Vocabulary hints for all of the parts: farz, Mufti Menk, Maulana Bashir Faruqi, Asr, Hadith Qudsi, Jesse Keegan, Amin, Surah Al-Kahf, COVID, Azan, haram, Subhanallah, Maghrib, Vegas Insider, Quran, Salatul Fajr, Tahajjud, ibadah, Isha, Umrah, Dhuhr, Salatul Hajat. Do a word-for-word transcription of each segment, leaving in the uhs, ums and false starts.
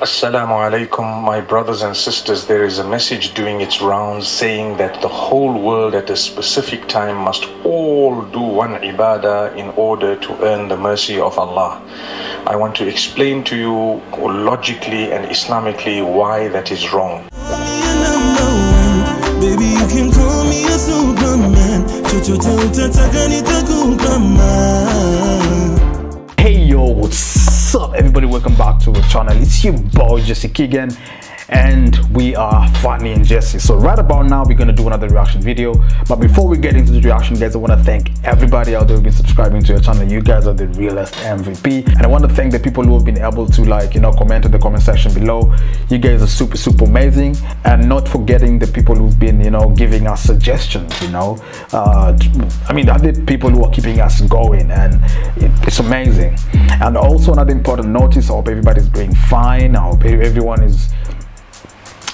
Assalamu alaikum, my brothers and sisters. There is a message doing its rounds saying that the whole world at a specific time must all do one ibadah in order to earn the mercy of Allah. I want to explain to you logically and Islamically why that is wrong. Baby, you can call me a superman. Hey yo, what's up everybody, welcome back to the channel. It's your boy Jesse Keegan and we are Funny and Jesse. So right about now we're going to do another reaction video, but before we get into the reaction, guys, I want to thank everybody out there who've been subscribing to your channel. You guys are the realest M V P, and I want to thank the people who have been able to, like, you know, comment in the comment section below. You guys are super super amazing, and not forgetting the people who've been, you know, giving us suggestions, you know, uh I mean, they're the people who are keeping us going, and it, it's amazing. And also another important notice, I hope everybody's doing fine. I hope everyone is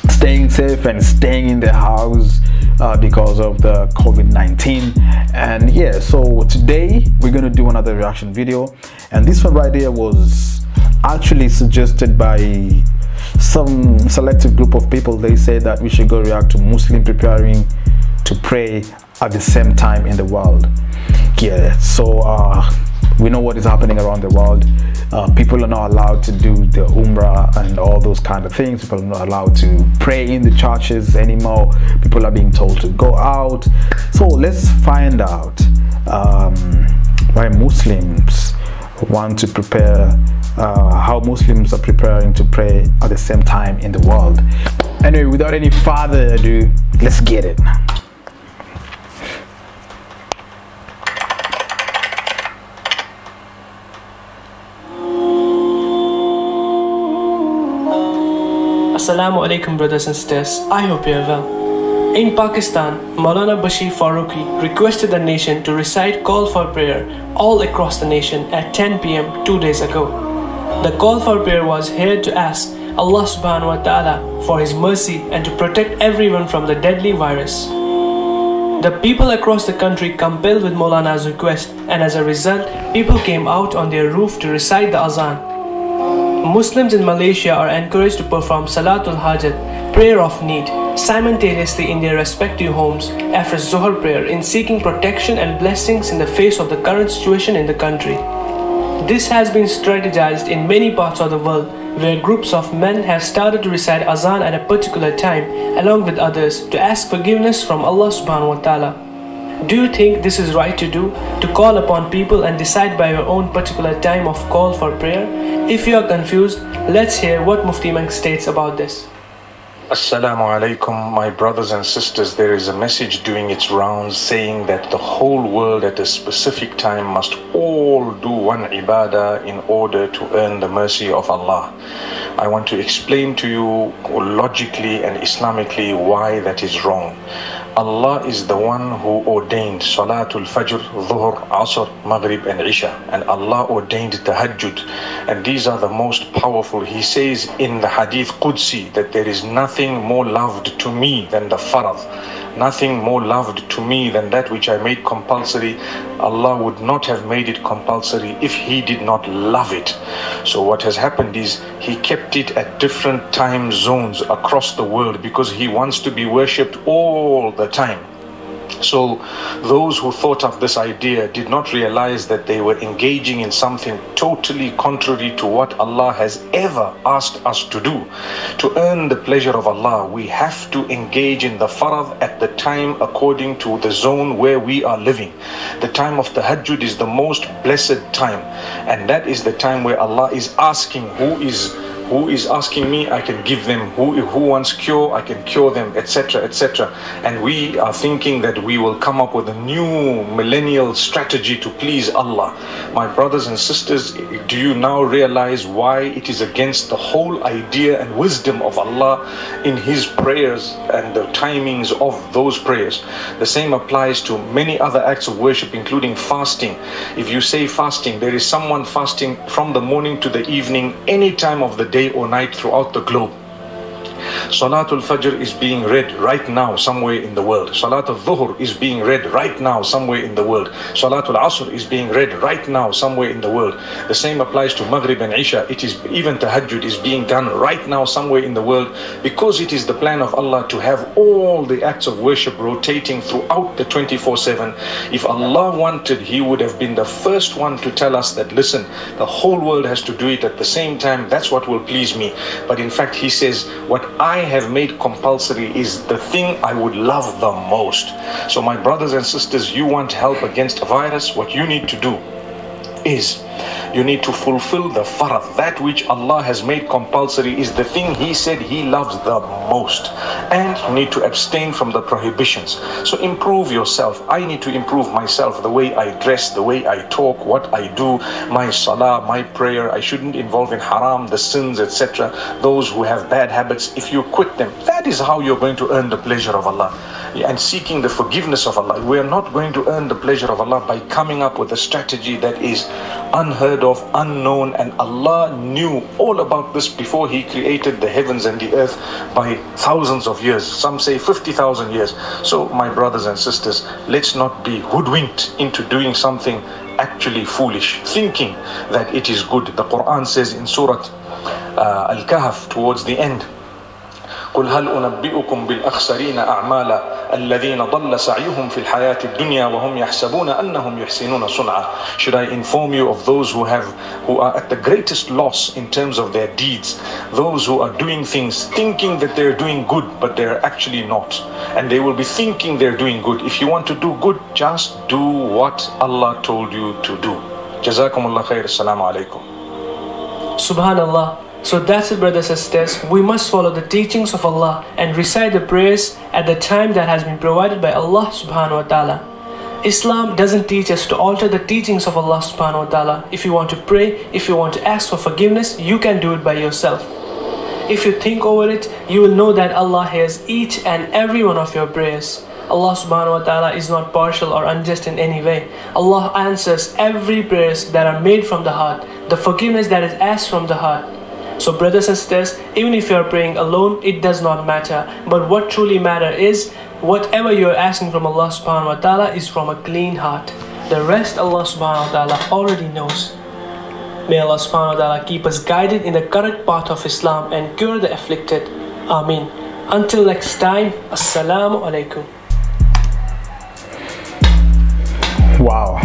staying safe and staying in the house uh, because of the COVID nineteen. And yeah, so today we're gonna do another reaction video, and this one right here was actually suggested by some selective group of people. They say that we should go react to Muslim preparing to pray at the same time in the world. Yeah, so uh we know what is happening around the world. Uh, people are not allowed to do the Umrah and all those kind of things. People are not allowed to pray in the churches anymore. People are being told to go out. So let's find out um, why Muslims want to prepare, uh, how Muslims are preparing to pray at the same time in the world. Anyway, without any further ado, let's get it. Assalamu alaikum brothers and sisters, I hope you are well. In Pakistan, Maulana Bashir Faruqi requested the nation to recite call for prayer all across the nation at ten p m two days ago. The call for prayer was here to ask Allah subhanahu wa ta'ala for His mercy and to protect everyone from the deadly virus. The people across the country compelled with Maulana's request, and as a result, people came out on their roof to recite the Azan. Muslims in Malaysia are encouraged to perform Salatul Hajat, prayer of need, simultaneously in their respective homes after Dhuhr prayer, in seeking protection and blessings in the face of the current situation in the country. This has been strategized in many parts of the world, where groups of men have started to recite Azan at a particular time along with others to ask forgiveness from Allah subhanahu wa ta'ala. Do you think this is right to do, to call upon people and decide by your own particular time of call for prayer? If you are confused, let's hear what Mufti Menk states about this. Assalamu alaikum, my brothers and sisters. There is a message doing its rounds saying that the whole world at a specific time must all do one ibadah in order to earn the mercy of Allah. I want to explain to you logically and Islamically why that is wrong. Allah is the one who ordained Salatul Fajr, Dhuhr, Asr, Maghrib and Isha, and Allah ordained Tahajjud, and these are the most powerful. He says in the Hadith Qudsi that there is nothing Nothing more loved to me than the farz, nothing more loved to me than that which I made compulsory. Allah would not have made it compulsory if He did not love it. So what has happened is He kept it at different time zones across the world because He wants to be worshipped all the time. So those who thought of this idea did not realize that they were engaging in something totally contrary to what Allah has ever asked us to do. To earn the pleasure of Allah, we have to engage in the farad at the time according to the zone where we are living. The time of Tahajjud is the most blessed time, and that is the time where Allah is asking, who is Who is asking me, I can give them. Who, who wants cure, I can cure them, et cetera, et cetera. And we are thinking that we will come up with a new millennial strategy to please Allah. My brothers and sisters, do you now realize why it is against the whole idea and wisdom of Allah in His prayers and the timings of those prayers? The same applies to many other acts of worship, including fasting. If you say fasting, there is someone fasting from the morning to the evening, any time of the day or night throughout the globe. Salatul Fajr is being read right now somewhere in the world. Salatul Dhuhr is being read right now somewhere in the world. Salatul Asr is being read right now somewhere in the world. The same applies to Maghrib and Isha. It is, even Tahajjud is being done right now somewhere in the world, because it is the plan of Allah to have all the acts of worship rotating throughout the twenty-four seven. If Allah wanted, He would have been the first one to tell us that, listen, the whole world has to do it at the same time. That's what will please me. But in fact, He says, what I have made compulsory is the thing I would love the most. So my brothers and sisters, you want help against a virus? What you need to do is you need to fulfill the farz. That which Allah has made compulsory is the thing He said He loves the most. And you need to abstain from the prohibitions. So improve yourself. I need to improve myself, the way I dress, the way I talk, what I do, my salah, my prayer. I shouldn't involve in haram, the sins, et cetera. Those who have bad habits, if you quit them, that is how you're going to earn the pleasure of Allah. And seeking the forgiveness of Allah. We are not going to earn the pleasure of Allah by coming up with a strategy that is unheard of, unknown, and Allah knew all about this before He created the heavens and the earth by thousands of years. Some say fifty thousand years. So my brothers and sisters, let's not be hoodwinked into doing something actually foolish, thinking that it is good. The Quran says in Surah uh, Al-Kahf, towards the end, قُلْ هَلْ أُنَبِّئُكُمْ بِالْأَخْسَرِينَ أَعْمَالًا الَّذِينَ ضَلَّ سَعْيُهُمْ فِي الْحَيَاةِ الدُّنْيَا وَهُمْ يَحْسَبُونَ أَنَّهُمْ يُحْسِنُونَ صُنْعًا. Should I inform you of those who have, who are at the greatest loss in terms of their deeds, those who are doing things thinking that they're doing good, but they're actually not. And they will be thinking they're doing good. If you want to do good, just do what Allah told you to do. Jazakumullah khair. Assalamu alaikum. Subhanallah. So that's it, brothers and sisters. We must follow the teachings of Allah and recite the prayers at the time that has been provided by Allah subhanahu wa ta'ala. Islam doesn't teach us to alter the teachings of Allah subhanahu wa ta'ala. If you want to pray, if you want to ask for forgiveness, you can do it by yourself. If you think over it, you will know that Allah hears each and every one of your prayers. Allah subhanahu wa ta'ala is not partial or unjust in any way. Allah answers every prayers that are made from the heart, the forgiveness that is asked from the heart. So brothers and sisters, even if you are praying alone, it does not matter. But what truly matters is, whatever you are asking from Allah subhanahu wa ta'ala is from a clean heart. The rest Allah subhanahu wa ta'ala already knows. May Allah subhanahu wa ta'ala keep us guided in the correct path of Islam and cure the afflicted. Amin. Until next time, Assalamu alaikum. Wow.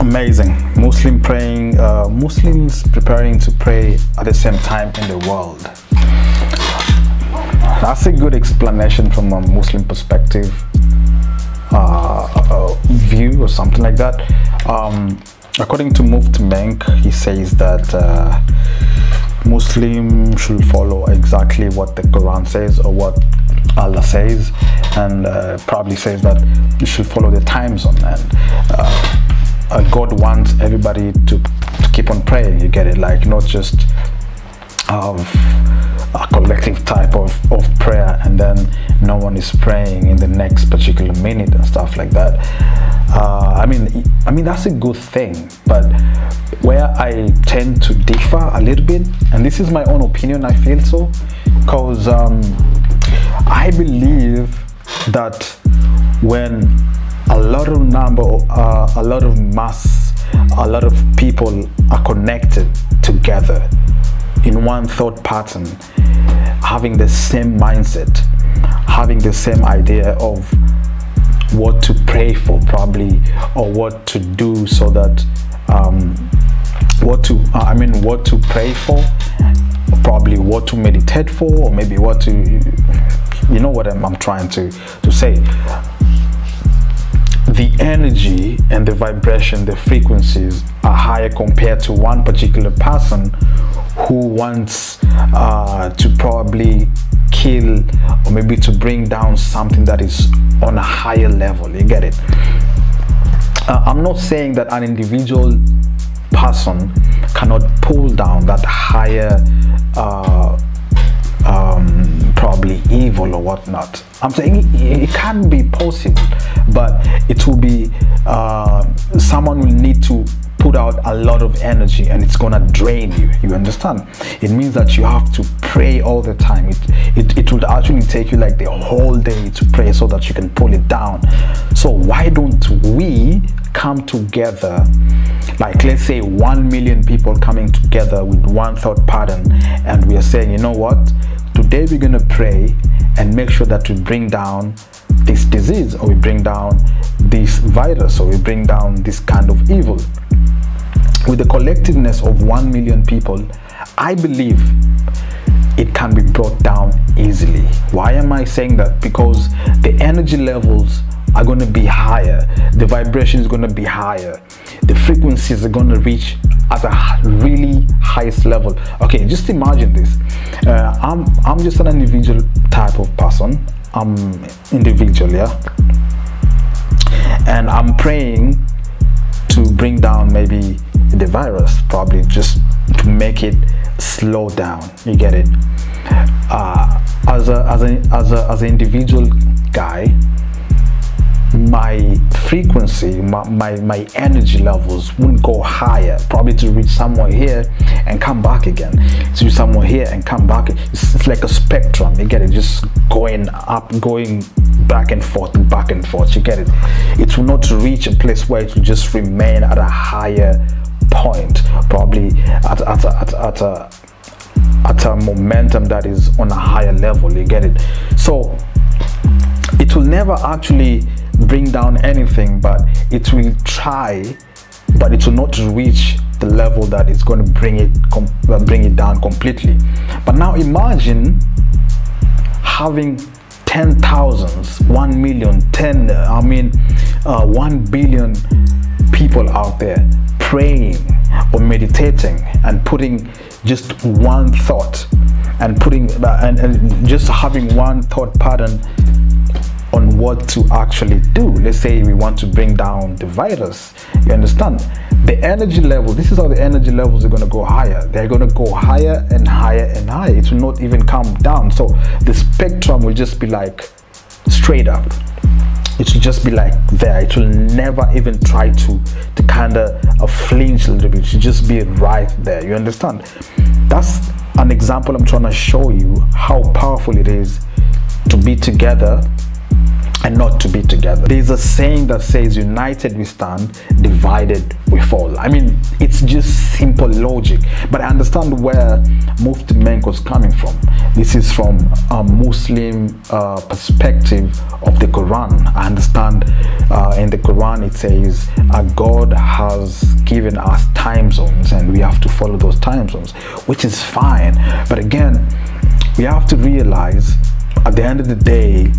Amazing. Muslim praying, uh, Muslims preparing to pray at the same time in the world. That's a good explanation from a Muslim perspective, uh, uh, view or something like that. Um, according to Mufti Menk, he says that uh, Muslims should follow exactly what the Quran says or what Allah says, and uh, probably says that you should follow the time zone. And uh, Uh, God wants everybody to, to keep on praying, you get it, like not just of a collective type of, of prayer and then no one is praying in the next particular minute and stuff like that. uh, I mean I mean that's a good thing, but where I tend to differ a little bit, and this is my own opinion, I feel so, because um, I believe that when a lot of number, uh, a lot of mass, a lot of people are connected together in one thought pattern, having the same mindset, having the same idea of what to pray for probably, or what to do so that, um, what to, uh, I mean, what to pray for, probably what to meditate for, or maybe what to, you know what I'm, I'm trying to, to say. The energy and the vibration, the frequencies are higher compared to one particular person who wants uh, to probably kill or maybe to bring down something that is on a higher level. You get it? Uh, I'm not saying that an individual person cannot pull down that higher uh, um, probably evil or whatnot. I'm saying it, it can be possible, but it will be uh, someone will need to put out a lot of energy and it's gonna drain you. You understand? It means that you have to pray all the time. It, it, it would actually take you like the whole day to pray so that you can pull it down. So why don't we come together, like let's say one million people coming together with one thought pattern, and we are saying, you know what, today we're gonna pray and make sure that we bring down this disease, or we bring down this virus, or we bring down this kind of evil. With the collectiveness of one million people, I believe it can be brought down easily. Why am I saying that? Because the energy levels are going to be higher, the vibration is going to be higher, the frequencies are going to reach at a really highest level. Okay, just imagine this. uh, I'm, I'm just an individual type of person. I'm individual, yeah, and I'm praying to bring down maybe the virus, probably just to make it slow down, you get it. uh, as a as a as a as an individual guy, my frequency, my, my, my energy levels wouldn't go higher, probably to reach somewhere here and come back again, to somewhere here and come back. It's, it's like a spectrum, you get it, just going up, going back and forth, back and forth, you get it. It will not reach a place where it will just remain at a higher point, probably at, at, at, at, at, a, at a momentum that is on a higher level, you get it. So it will never actually bring down anything, but it will try, but it will not reach the level that it's going to bring it com bring it down completely. But now imagine having ten thousands, one million, ten, I mean, uh, one billion people out there praying or meditating and putting just one thought and putting uh, and, and just having one thought pattern on what to actually do. Let's say we want to bring down the virus, you understand? The energy level, this is how the energy levels are going to go higher. They're going to go higher and higher and higher. It will not even come down. So the spectrum will just be like straight up. It will just be like there. It will never even try to to kind of uh, flinch a little bit. It should just be right there, you understand? That's an example I'm trying to show you, how powerful it is to be together and not to be together. There's a saying that says, united we stand, divided we fall. I mean, it's just simple logic. But I understand where Mufti Menk was coming from. This is from a Muslim uh, perspective of the Quran. I understand uh, in the Quran it says, uh, God has given us time zones and we have to follow those time zones, which is fine. But again, we have to realize at the end of the day,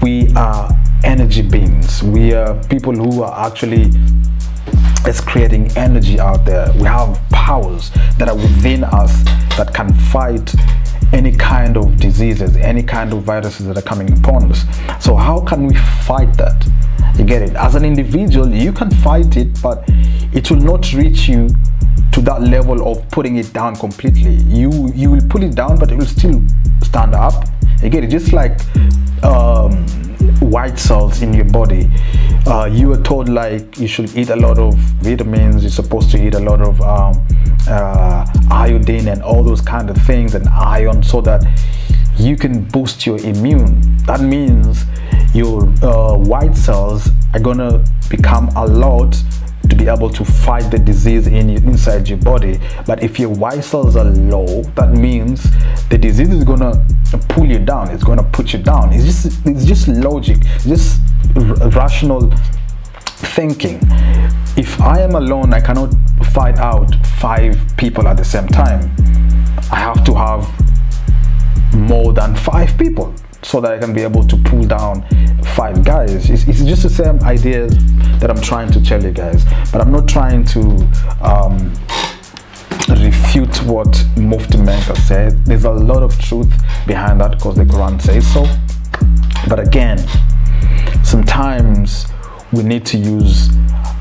we are energy beings. We are people who are actually is creating energy out there. We have powers that are within us that can fight any kind of diseases, any kind of viruses that are coming upon us. So how can we fight that? You get it? As an individual, you can fight it, but it will not reach you to that level of putting it down completely. You, you will put it down, but it will still stand up. You get it? Just like um, white cells in your body. Uh, you were told like you should eat a lot of vitamins, you're supposed to eat a lot of um, uh, iodine and all those kind of things, and iron, so that you can boost your immune. That means your uh, white cells are gonna become a lot to be able to fight the disease in inside your body. But if your white cells are low, that means the disease is gonna pull you down, it's gonna put you down. It's just, it's just logic, just rational thinking. If I am alone, I cannot fight out five people at the same time. I have to have more than five people so that I can be able to pull down five guys. It's, it's just the same idea that I'm trying to tell you guys, but I'm not trying to um, refute what Mufti Menk has said. There's a lot of truth behind that because the Quran says so. But again, sometimes we need to use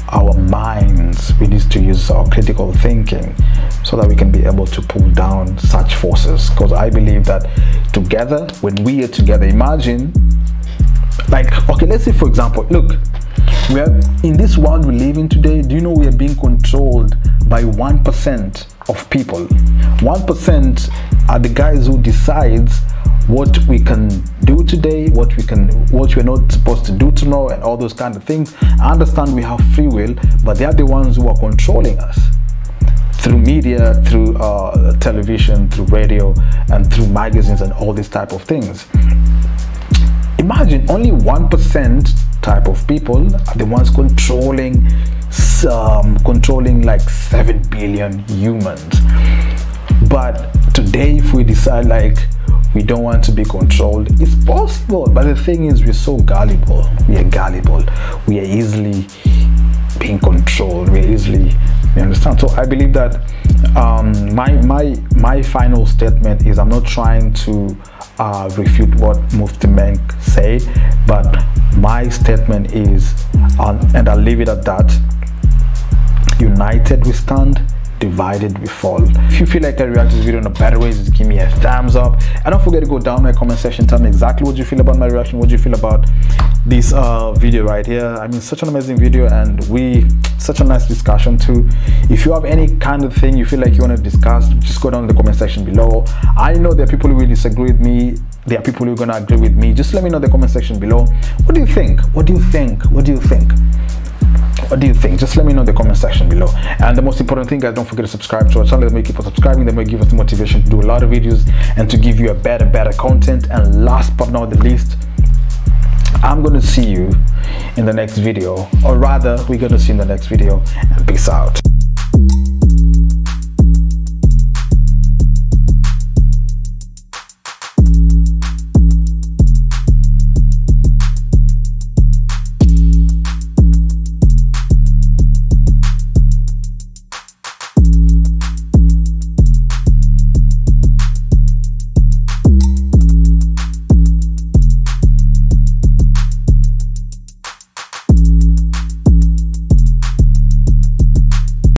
our minds, we need to use our critical thinking so that we can be able to pull down such forces. Because I believe that together, when we are together, imagine Like, okay, let's say for example, look, we are in this world we live in today. Do you know we are being controlled by one percent of people? One percent are the guys who decides what we can do today, what we can, what we're not supposed to do tomorrow, and all those kind of things. I understand we have free will, but they are the ones who are controlling us through media, through uh, television, through radio, and through magazines and all these type of things. Imagine only one percent type of people are the ones controlling some, controlling like seven billion humans. But today, if we decide like we don't want to be controlled, it's possible. But the thing is, we're so gullible. We are gullible. We are easily being controlled. We are easily. You understand? So I believe that um, my my my final statement is, I'm not trying to uh, refute what Mufti Menk said, but my statement is, uh, and I'll leave it at that: united we stand, divided we fall. If you feel like I react to this video in a better way, just give me a thumbs up, and don't forget to go down my comment section, tell me exactly what you feel about my reaction, what you feel about this uh video right here. I mean, such an amazing video, and we such a nice discussion too. If you have any kind of thing you feel like you want to discuss, just go down in the comment section below. I know there are people who will disagree with me, there are people who are going to agree with me. Just let me know in the comment section below, what do you think, what do you think, what do you think, what do you think? Just let me know in the comment section below. And the most important thing, guys, don't forget to subscribe to our channel. That may keep on subscribing, that may give us the motivation to do a lot of videos and to give you a better better content. And last but not the least, I'm gonna see you in the next video, or rather we're gonna see you in the next video, and peace out.